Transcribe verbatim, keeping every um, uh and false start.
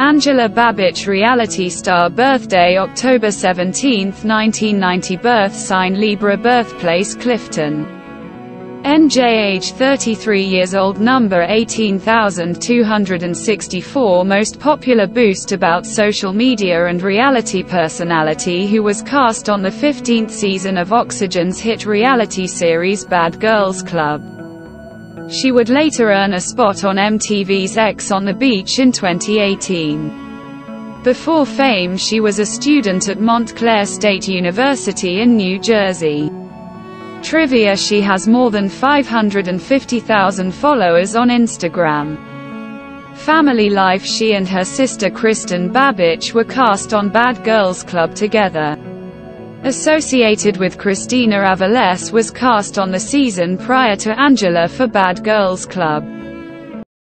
Angela Babicz reality star birthday October seventeenth nineteen ninety birth sign Libra birthplace Clifton N J age thirty-three years old number eighteen thousand two hundred sixty-four most popular boost about social media and reality personality who was cast on the fifteenth season of Oxygen's hit reality series Bad Girls Club. She would later earn a spot on M T V's X on the Beach in twenty eighteen. Before fame she was a student at Montclair State University in New Jersey. Trivia: she has more than five hundred fifty thousand followers on Instagram. Family life: she and her sister Kristen Babicz were cast on Bad Girls Club together. Associated with Christina Avales was cast on the season prior to Angela for Bad Girls Club.